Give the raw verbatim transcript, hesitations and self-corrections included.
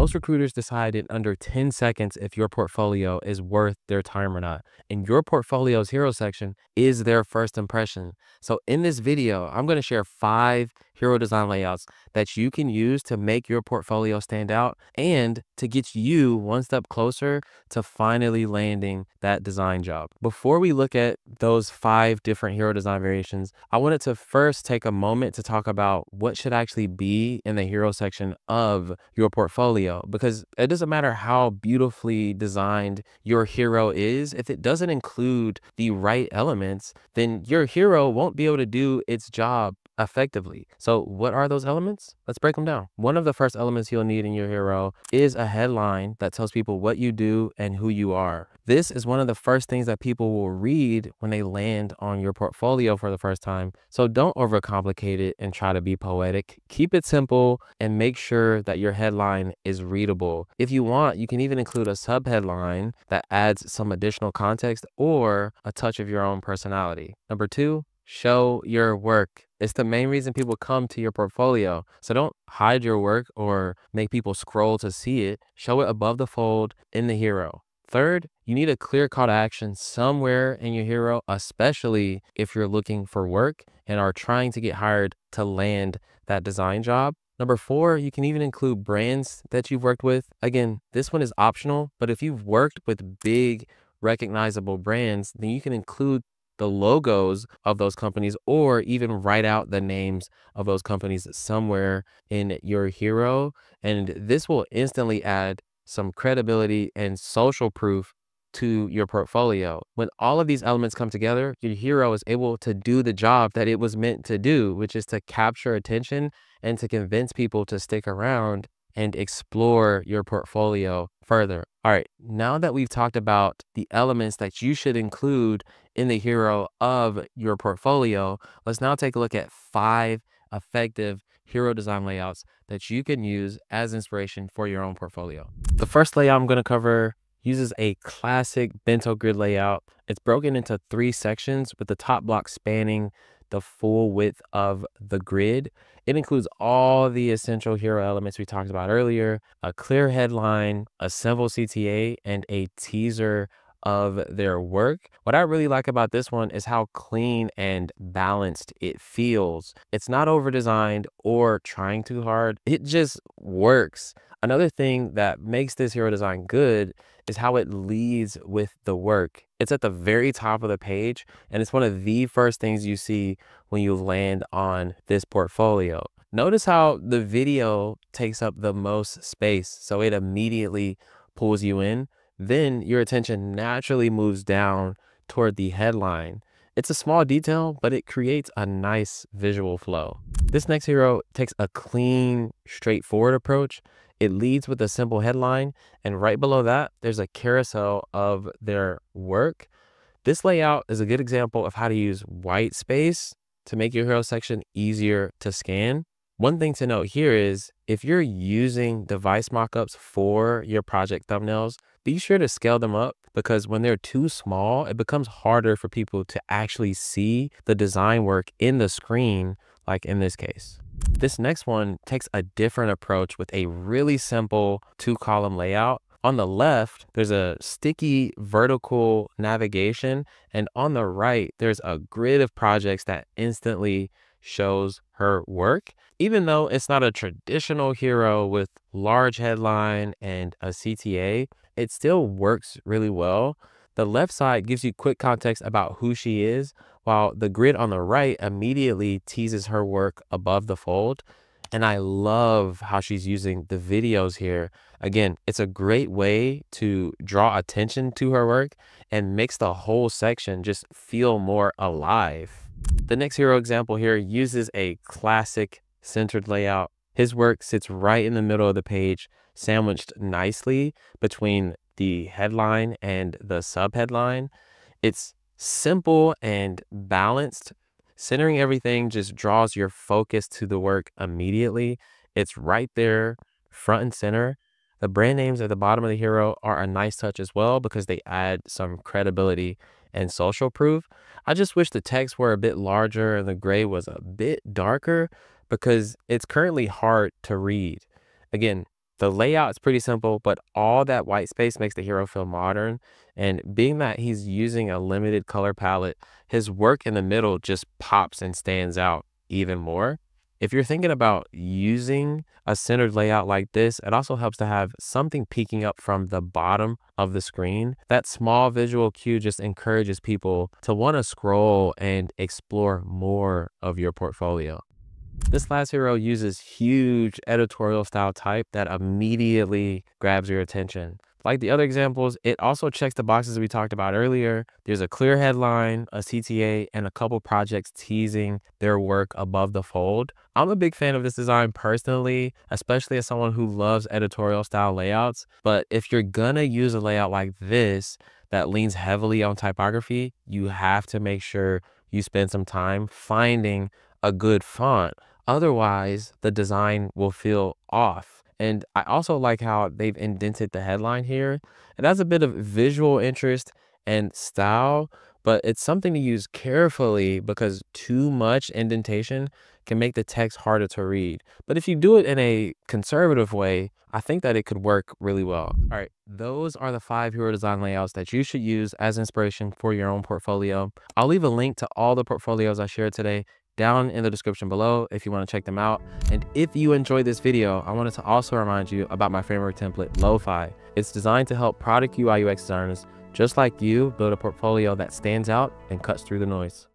Most recruiters decide in under ten seconds if your portfolio is worth their time or not. And your portfolio's hero section is their first impression. So in this video, I'm going to share five hero design layouts that you can use to make your portfolio stand out and to get you one step closer to finally landing that design job. Before we look at those five different hero design variations, I wanted to first take a moment to talk about what should actually be in the hero section of your portfolio. Because it doesn't matter how beautifully designed your hero is, if it doesn't include the right elements, then your hero won't be able to do its job effectively. So what are those elements? Let's break them down. One of the first elements you'll need in your hero is a headline that tells people what you do and who you are. This is one of the first things that people will read when they land on your portfolio for the first time. So don't overcomplicate it and try to be poetic. Keep it simple and make sure that your headline is readable. If you want, you can even include a subheadline that adds some additional context or a touch of your own personality. Number two, show your work. It's the main reason people come to your portfolio. So don't hide your work or make people scroll to see it. Show it above the fold in the hero. Third, you need a clear call to action somewhere in your hero, especially if you're looking for work and are trying to get hired to land that design job. Number four, you can even include brands that you've worked with. Again, this one is optional, but if you've worked with big, recognizable brands, then you can include the logos of those companies or even write out the names of those companies somewhere in your hero. And this will instantly add some credibility and social proof to your portfolio. When all of these elements come together, your hero is able to do the job that it was meant to do, which is to capture attention and to convince people to stick around and explore your portfolio further. All right, now that we've talked about the elements that you should include in the hero of your portfolio, let's now take a look at five effective hero design layouts that you can use as inspiration for your own portfolio. The first layout I'm going to cover uses a classic bento grid layout. It's broken into three sections with the top block spanning the full width of the grid. It includes all the essential hero elements we talked about earlier: a clear headline, a simple C T A, and a teaser of their work. What I really like about this one is how clean and balanced it feels. It's not over designed or trying too hard. It just works. Another thing that makes this hero design good is how it leads with the work. It's at the very top of the page, and it's one of the first things you see when you land on this portfolio. Notice how the video takes up the most space, so it immediately pulls you in. Then your attention naturally moves down toward the headline. It's a small detail, but it creates a nice visual flow. This next hero takes a clean, straightforward approach. It leads with a simple headline, and right below that, there's a carousel of their work. This layout is a good example of how to use white space to make your hero section easier to scan. One thing to note here is if you're using device mockups for your project thumbnails, be sure to scale them up, because when they're too small, it becomes harder for people to actually see the design work in the screen, like in this case. This next one takes a different approach with a really simple two-column layout. On the left, there's a sticky vertical navigation, and on the right, there's a grid of projects that instantly shows her work. Even though it's not a traditional hero with large headline and a C T A, it still works really well. The left side gives you quick context about who she is, while the grid on the right immediately teases her work above the fold. And I love how she's using the videos here. Again, it's a great way to draw attention to her work and makes the whole section just feel more alive. The next hero example here uses a classic centered layout. His work sits right in the middle of the page, sandwiched nicely between the headline and the subheadline. It's simple and balanced. Centering everything just draws your focus to the work immediately. It's right there, front and center. The brand names at the bottom of the hero are a nice touch as well, because they add some credibility and social proof. I just wish the text were a bit larger and the gray was a bit darker, because it's currently hard to read. Again, The layout is pretty simple, but all that white space makes the hero feel modern. And being that he's using a limited color palette, his work in the middle just pops and stands out even more. If you're thinking about using a centered layout like this, it also helps to have something peeking up from the bottom of the screen. That small visual cue just encourages people to want to scroll and explore more of your portfolio. This last hero uses huge editorial style type that immediately grabs your attention. Like the other examples, it also checks the boxes we talked about earlier. There's a clear headline, a C T A, and a couple projects teasing their work above the fold. I'm a big fan of this design personally, especially as someone who loves editorial style layouts. But if you're gonna use a layout like this that leans heavily on typography, you have to make sure you spend some time finding a good font. Otherwise, the design will feel off. And I also like how they've indented the headline here. It has a bit of visual interest and style, but it's something to use carefully because too much indentation can make the text harder to read. But if you do it in a conservative way, I think that it could work really well. All right, those are the five hero design layouts that you should use as inspiration for your own portfolio. I'll leave a link to all the portfolios I shared today down in the description below if you want to check them out. And if you enjoyed this video, I wanted to also remind you about my framework template, LoFi. It's designed to help product U I U X designers just like you build a portfolio that stands out and cuts through the noise.